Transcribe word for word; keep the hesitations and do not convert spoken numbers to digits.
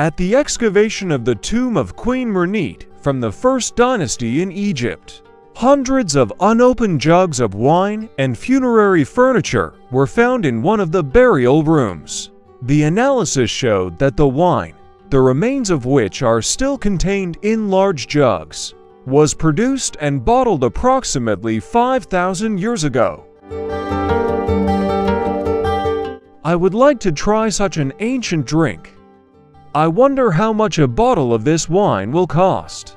at the excavation of the tomb of Queen Merneit from the first dynasty in Egypt. Hundreds of unopened jugs of wine and funerary furniture were found in one of the burial rooms. The analysis showed that the wine, the remains of which are still contained in large jugs, was produced and bottled approximately five thousand years ago. I would like to try such an ancient drink. I wonder how much a bottle of this wine will cost.